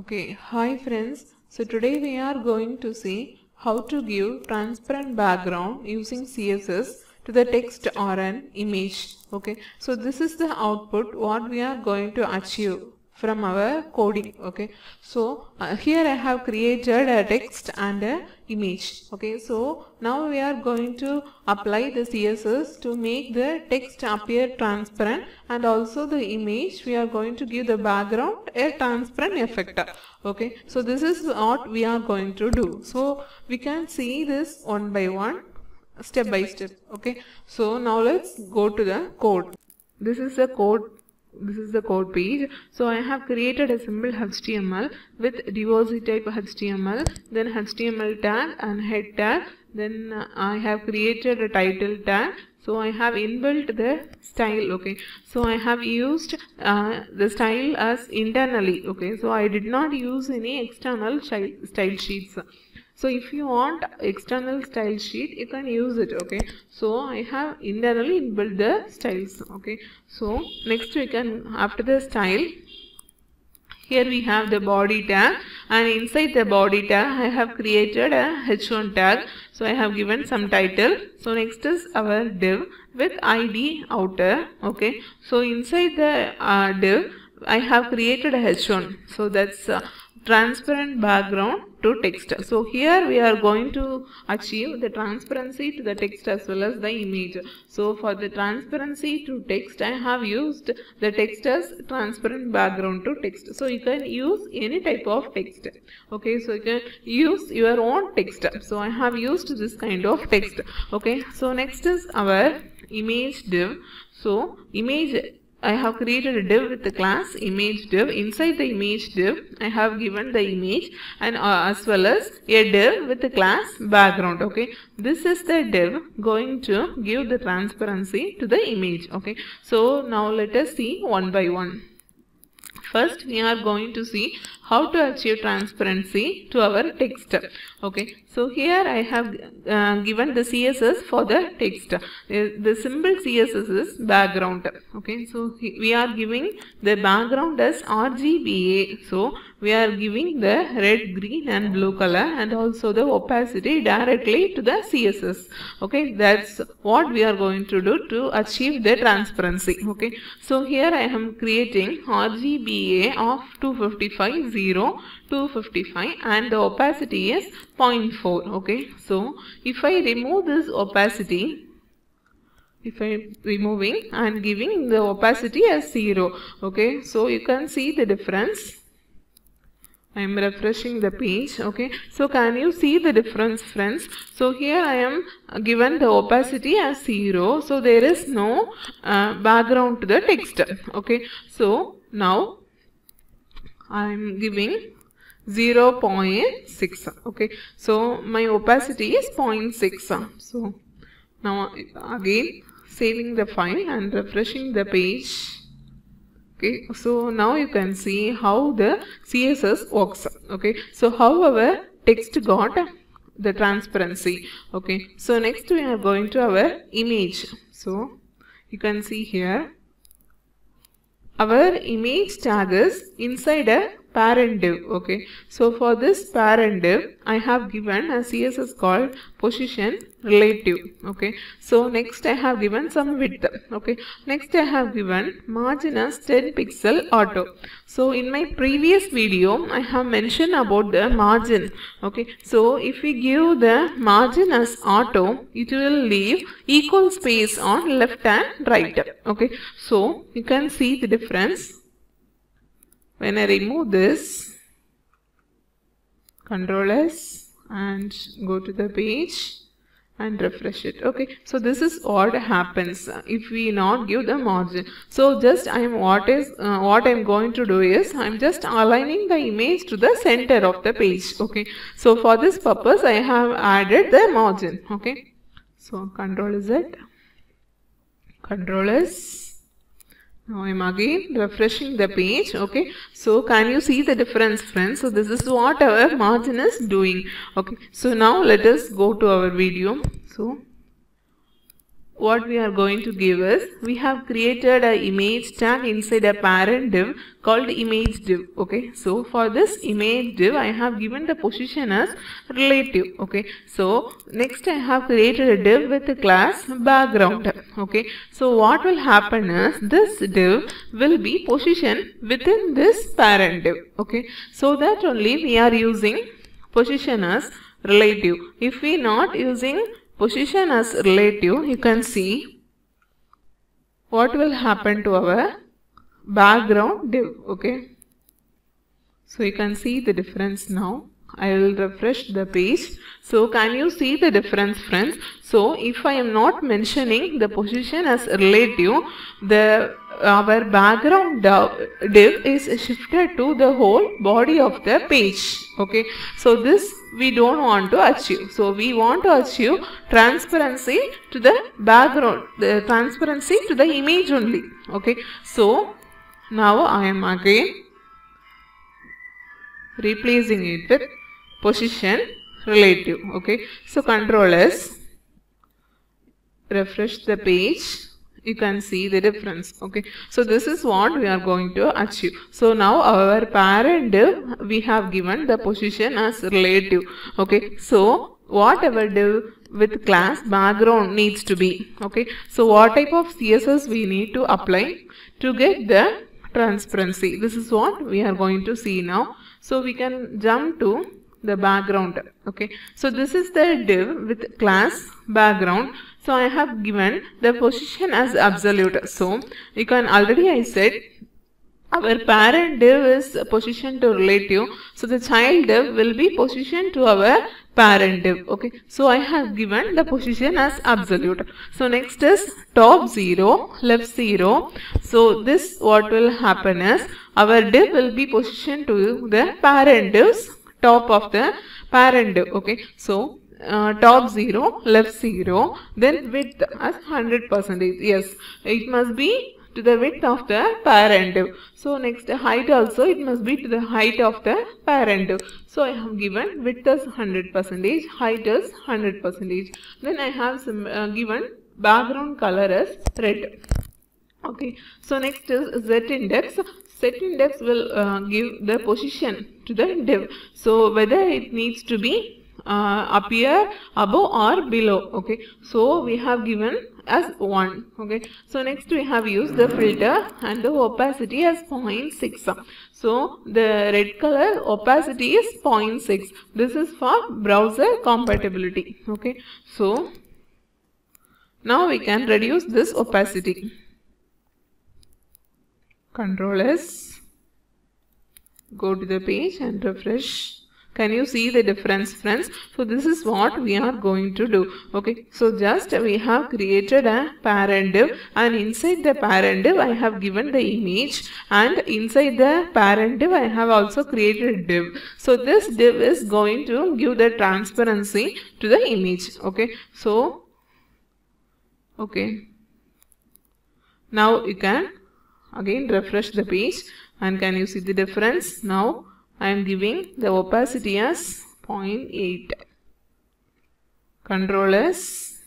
Okay, hi friends. So today we are going to see how to give transparent background using CSS to the text or an image. Okay, so this is the output what we are going to achieve from our coding. Okay, so here I have created a text and a image. Okay, so now we are going to apply the CSS to make the text appear transparent, and also the image we are going to give the background a transparent effect. Okay, so this is what we are going to do. So we can see this one by one, step by step. Okay, so now let's go to the code. This is the code page. So I have created a simple HTML with div type HTML, then HTML tag and head tag. Then I have created a title tag. So I have inbuilt the style. Okay, so I have used the style as internally. Okay, so I did not use any external style sheets. So if you want external style sheet, you can use it. Okay, so I have internally inbuilt the styles. Okay, so next we can, after the style, here we have the body tag, and inside the body tag I have created a h1 tag. So I have given some title. So next is our div with id outer. Okay, so inside the div I have created a h1. So that's transparent background to text. So here we are going to achieve the transparency to the text as well as the image. So for the transparency to text, I have used the text as transparent background to text. So you can use any type of text. Okay, so you can use your own text. So I have used this kind of text. Okay, so next is our image div. So image, I have created a div with the class image div. Inside the image div, I have given the image, and as well as a div with the class background. Okay, this is the div going to give the transparency to the image. Okay, so now let us see one by one. First, we are going to see how to achieve transparency to our text. Okay, so here I have given the CSS for the text. The simple CSS is background. Okay, so we are giving the background as RGBA. So we are giving the red, green, and blue color, and also the opacity directly to the CSS. Okay, that's what we are going to do to achieve the transparency. Okay, so here I am creating RGBA of 255 0 255, and the opacity is 0.4. okay, so if I remove this opacity, if I'm removing and giving the opacity as 0, okay, so you can see the difference. I am refreshing the page. Okay, so can you see the difference, friends? So here I am given the opacity as 0, so there is no background to the text. Okay, so now I am giving 0.6. okay, so my opacity is 0.6. so now again saving the file and refreshing the page. Okay, so now you can see how the CSS works. Okay, so how our text got the transparency. Okay, so next we are going to our image. So you can see here our image tag is inside a parent div. Okay, so for this parent div, I have given a CSS called position relative. Okay, so next I have given some width. Okay, next I have given margin as 10 pixel auto. So in my previous video, I have mentioned about the margin. Okay, so if we give the margin as auto, it will leave equal space on left and right. Okay, so you can see the difference. When I remove this, Control S and go to the page and refresh it. Okay, so this is what happens if we not give the margin. So just what I'm going to do is I'm just aligning the image to the center of the page. Okay, so for this purpose I have added the margin. Okay, so Control Z, Control S. Now I am again refreshing the page. Okay, so can you see the difference, friends? So this is what our margin is doing. Okay, so now let us go to our video. So what we are going to give is, we have created an image tag inside a parent div called image div. Okay, so for this image div, I have given the position as relative. Okay, so next I have created a div with the class background. Okay, so what will happen is, this div will be positioned within this parent div. Okay, so that only we are using position as relative. If we not using position as relative, you can see what will happen to our background div. Okay, so you can see the difference now. I will refresh the page. So can you see the difference, friends? So if I am not mentioning the position as relative, our background div is shifted to the whole body of the page. Okay, so this we don't want to achieve. So we want to achieve transparency to the background, transparency to the image only. Okay, so now I am again replacing it with position relative. Okay, so Control S, refresh the page. You can see the difference. Okay, so this is what we are going to achieve. So now our parent div, we have given the position as relative. Okay, so whatever div with class background needs to be. Okay, so what type of CSS we need to apply to get the transparency, this is what we are going to see now. So we can jump to the background. Okay, so this is the div with class background. So I have given the position as absolute. So you can already, I said our parent div is position to relative, so the child div will be position to our parent div. Okay, so I have given the position as absolute. So next is top 0 left 0. So this what will happen is, our div will be position to the parent div's top of the parent div. Okay, so top 0 left 0, then width as 100%. Yes, it must be to the width of the parent div. So next height also, it must be to the height of the parent div. So I have given width as 100%, height as 100%. Then I have given background color as red. Okay, so next is Z index. Set index will give the position to the div. So whether it needs to be appear above or below. Okay, so we have given as 1. Okay, so next we have used the filter and the opacity as 0.6. So the red color opacity is 0.6. This is for browser compatibility. Okay, so now we can reduce this opacity. Control S, go to the page and refresh. Can you see the difference, friends? So this is what we are going to do. Okay, so just we have created a parent div, and inside the parent div I have given the image, and inside the parent div I have also created a div. So this div is going to give the transparency to the image. Okay, so okay, now you can again refresh the page, and can you see the difference? Now I am giving the opacity as 0.8. Control S,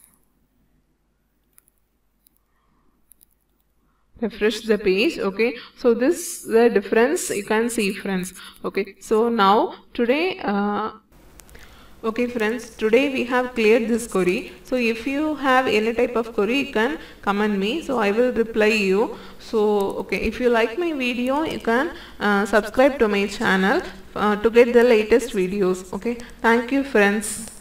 refresh the page. Okay, so this the difference you can see, friends. Okay, so now today okay friends, today we have cleared this query. So if you have any type of query, you can comment me, so I will reply you. So okay, if you like my video, you can subscribe to my channel to get the latest videos. Okay, thank you, friends.